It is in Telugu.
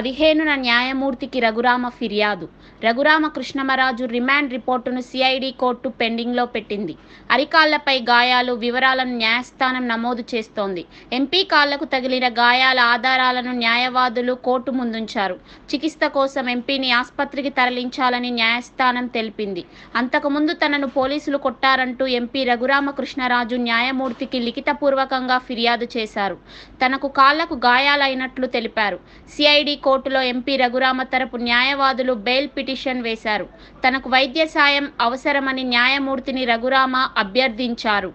15న న్యాయమూర్తికి రఘురామ ఫిర్యాదు. రఘురామ కృష్ణమరాజు రిమాండ్ రిపోర్టును సిఐడి కోర్టు పెండింగ్లో పెట్టింది. అరికాళ్లపై గాయాలు వివరాలను న్యాయస్థానం నమోదు చేస్తోంది. ఎంపీ కాళ్లకు తగిలిన గాయాల ఆధారాలను న్యాయవాదులు కోర్టు ముందుంచారు. చికిత్స కోసం ఎంపీని ఆసుపత్రికి తరలించాలని న్యాయస్థానం తెలిపింది. అంతకుముందు తనను పోలీసులు కొట్టారంటూ ఎంపీ రఘురామ కృష్ణరాజు న్యాయమూర్తికి లిఖితపూర్వకంగా ఫిర్యాదు చేశారు. తనకు కాళ్లకు గాయాలైనట్లు తెలిపారు. సిఐడి కోర్టులో ఎంపీ రఘురామ తరపు న్యాయవాదులు బెయిల్ పిటిషన్ వేశారు. తనకు వైద్య సాయం అవసరమని న్యాయమూర్తిని రఘురామ అభ్యర్థించారు.